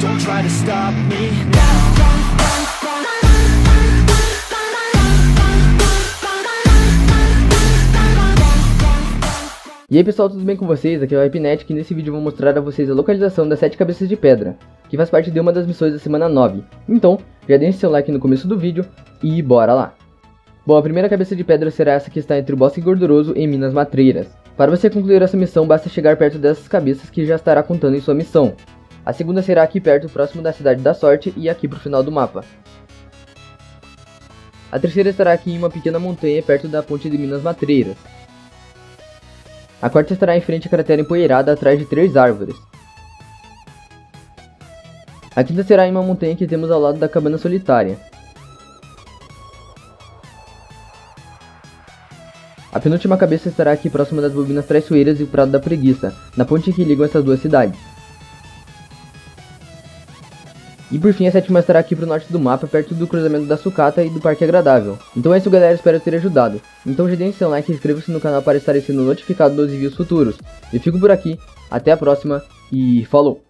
Don't try to stop me now. E aí pessoal, tudo bem com vocês? Aqui é o Hypnetic e nesse vídeo eu vou mostrar a vocês a localização das 7 cabeças de pedra, que faz parte de uma das missões da semana 9. Então, já deixe seu like no começo do vídeo e bora lá! Bom, a primeira cabeça de pedra será essa que está entre o Bosque Gorduroso e Minas Matreiras. Para você concluir essa missão, basta chegar perto dessas cabeças que já estará contando em sua missão. A segunda será aqui perto, próximo da Cidade da Sorte e aqui pro final do mapa. A terceira estará aqui em uma pequena montanha perto da Ponte de Minas Matreiras. A quarta estará em frente à cratera empoeirada, atrás de 3 árvores. A quinta será em uma montanha que temos ao lado da Cabana Solitária. A penúltima cabeça estará aqui próxima das Bobinas Traiçoeiras e o Prado da Preguiça, na ponte que ligam essas duas cidades. E por fim, a sétima estará aqui pro norte do mapa, perto do cruzamento da Sucata e do Parque Agradável. Então é isso galera, espero ter ajudado. Então já deem seu like e inscreva-se no canal para estar sendo notificado dos vídeos futuros. Eu fico por aqui, até a próxima e falou!